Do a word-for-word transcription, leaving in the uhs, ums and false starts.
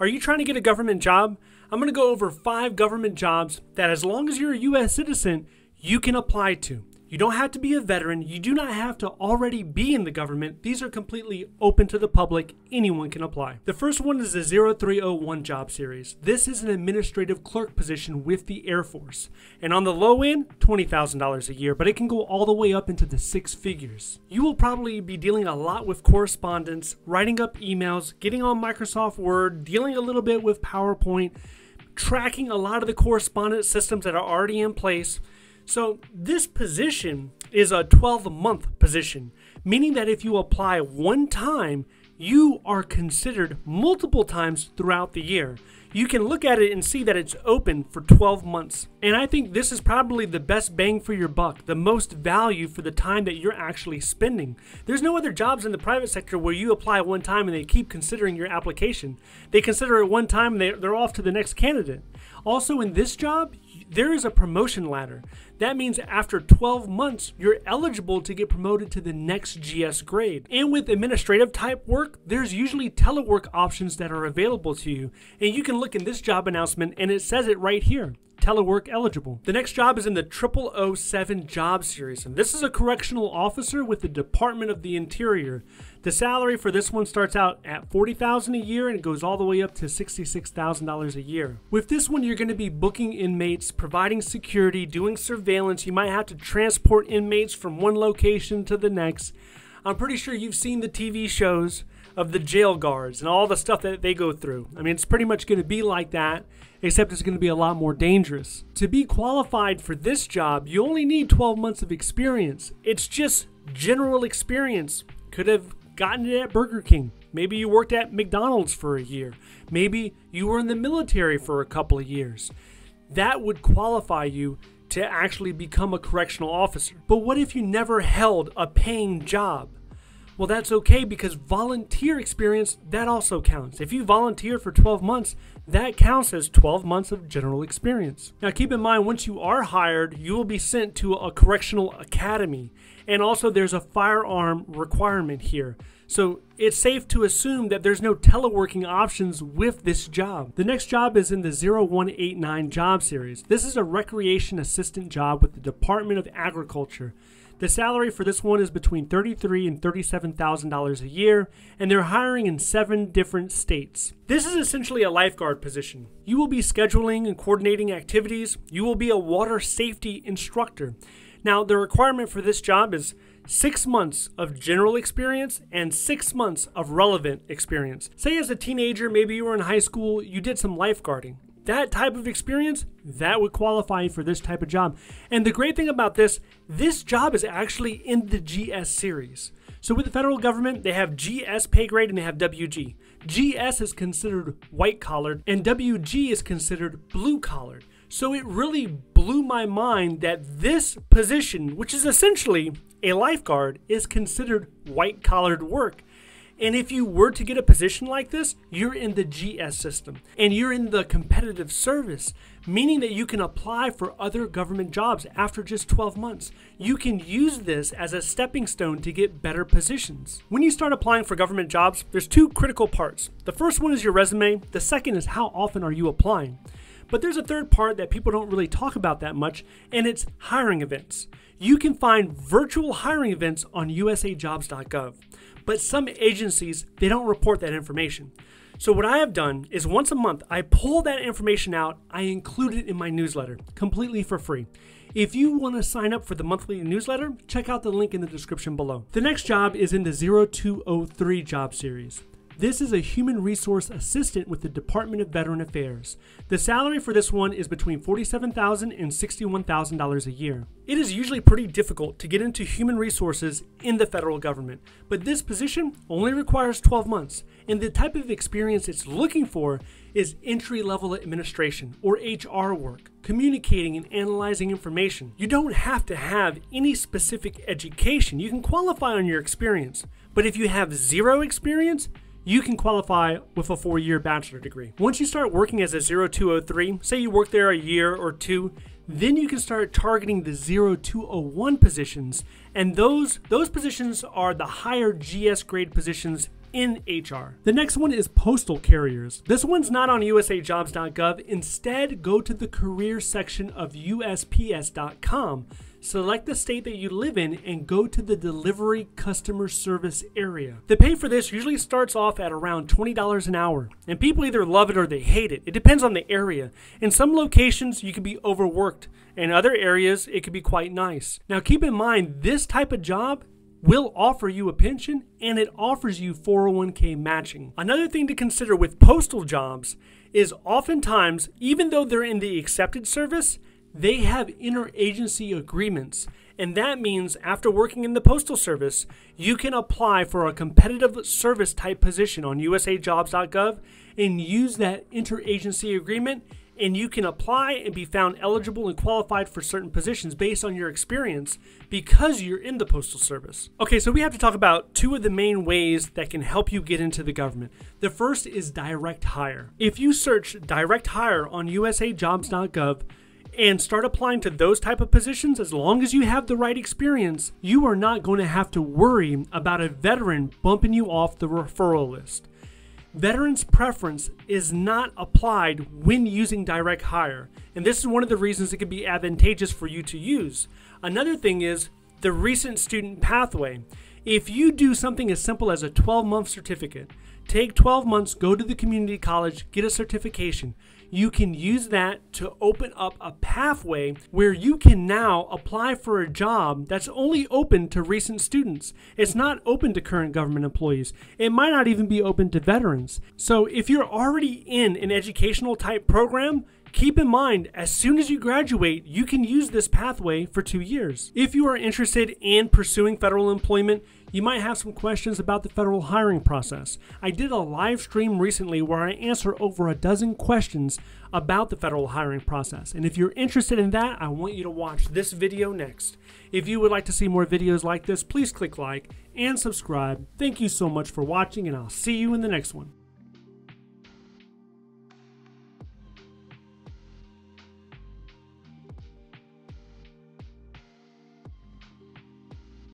Are you trying to get a government job? I'm going to go over five government jobs that, as long as you're a U S citizen, you can apply to. You don't have to be a veteran. You do not have to already be in the government. These are completely open to the public. Anyone can apply. The first one is the zero three zero one job series. This is an administrative clerk position with the Air Force. And on the low end, twenty thousand dollars a year, but it can go all the way up into the six figures. You will probably be dealing a lot with correspondence, writing up emails, getting on Microsoft Word, dealing a little bit with PowerPoint, tracking a lot of the correspondence systems that are already in place. So this position is a twelve month position, meaning that if you apply one time, you are considered multiple times throughout the year. You can look at it and see that it's open for twelve months. And I think this is probably the best bang for your buck, the most value for the time that you're actually spending. There's no other jobs in the private sector where you apply one time and they keep considering your application. They consider it one time and they're off to the next candidate. Also, in this job, there is a promotion ladder. That means after twelve months, you're eligible to get promoted to the next G S grade. And with administrative type work, there's usually telework options that are available to you. And you can look in this job announcement and it says it right here, telework eligible. The next job is in the triple oh seven job series. And this is a correctional officer with the Department of the Interior. The salary for this one starts out at forty thousand dollars a year and it goes all the way up to sixty-six thousand dollars a year. With this one, you're going to be booking inmates, providing security, doing surveillance. You might have to transport inmates from one location to the next. I'm pretty sure you've seen the T V shows of the jail guards and all the stuff that they go through. I mean, it's pretty much going to be like that, except it's going to be a lot more dangerous. To be qualified for this job, you only need twelve months of experience. It's just general experience. Could have gotten it at Burger King. Maybe you worked at McDonald's for a year. Maybe you were in the military for a couple of years. That would qualify you to actually become a correctional officer. But what if you never held a paying job? Well, that's okay, because volunteer experience, that also counts. If you volunteer for twelve months, that counts as twelve months of general experience. Now keep in mind, once you are hired, you will be sent to a correctional academy. And also there's a firearm requirement here. So it's safe to assume that there's no teleworking options with this job. The next job is in the zero one eight nine job series. This is a recreation assistant job with the Department of Agriculture. The salary for this one is between thirty-three thousand dollars and thirty-seven thousand dollars a year, and they're hiring in seven different states. This is essentially a lifeguard position. You will be scheduling and coordinating activities. You will be a water safety instructor. Now, the requirement for this job is six months of general experience and six months of relevant experience. Say as a teenager, maybe you were in high school, you did some lifeguarding. That type of experience, that would qualify for this type of job. And the great thing about this, this job is actually in the G S series. So with the federal government, they have G S pay grade and they have W G. G S is considered white collared and W G is considered blue collared. So it really blew my mind that this position, which is essentially a lifeguard, is considered white collared work. And if you were to get a position like this, you're in the G S system and you're in the competitive service, meaning that you can apply for other government jobs after just twelve months. You can use this as a stepping stone to get better positions. When you start applying for government jobs, there's two critical parts. The first one is your resume. The second is how often are you applying? But there's a third part that people don't really talk about that much, and it's hiring events. You can find virtual hiring events on U S A jobs dot gov, but some agencies, they don't report that information. So what I have done is once a month, I pull that information out, I include it in my newsletter, completely for free. If you want to sign up for the monthly newsletter, check out the link in the description below. The next job is in the zero two zero three job series. This is a human resource assistant with the Department of Veteran Affairs. The salary for this one is between forty-seven thousand dollars and sixty-one thousand dollars a year. It is usually pretty difficult to get into human resources in the federal government, but this position only requires twelve months, and the type of experience it's looking for is entry-level administration or H R work, communicating and analyzing information. You don't have to have any specific education. You can qualify on your experience, but if you have zero experience, you can qualify with a four-year bachelor degree. Once you start working as a zero two zero three, say you work there a year or two, then you can start targeting the zero two zero one positions. And those, those positions are the higher G S grade positions in H R. The next one is postal carriers. This one's not on U S A jobs dot gov. Instead, go to the career section of U S P S dot com. Select the state that you live in and go to the delivery customer service area. The pay for this usually starts off at around twenty dollars an hour, and people either love it or they hate it. It depends on the area. In some locations, you could be overworked. In other areas, it could be quite nice. Now keep in mind, this type of job will offer you a pension and it offers you four oh one K matching. Another thing to consider with postal jobs is oftentimes, even though they're in the accepted service, they have interagency agreements, and that means after working in the Postal Service, you can apply for a competitive service type position on U S A jobs dot gov and use that interagency agreement, and you can apply and be found eligible and qualified for certain positions based on your experience because you're in the Postal Service. Okay, so we have to talk about two of the main ways that can help you get into the government. The first is direct hire. If you search direct hire on U S A jobs dot gov, and start applying to those type of positions, as long as you have the right experience, you are not going to have to worry about a veteran bumping you off the referral list. Veterans' preference is not applied when using direct hire, and this is one of the reasons it could be advantageous for you to use. Another thing is the recent student pathway. If you do something as simple as a twelve month certificate, take twelve months, go to the community college, get a certification. You can use that to open up a pathway where you can now apply for a job that's only open to recent students. It's not open to current government employees. It might not even be open to veterans. So if you're already in an educational type program, keep in mind, as soon as you graduate, you can use this pathway for two years. If you are interested in pursuing federal employment, you might have some questions about the federal hiring process. I did a live stream recently where I answer over a dozen questions about the federal hiring process. And if you're interested in that, I want you to watch this video next. If you would like to see more videos like this, please click like and subscribe. Thank you so much for watching, and I'll see you in the next one.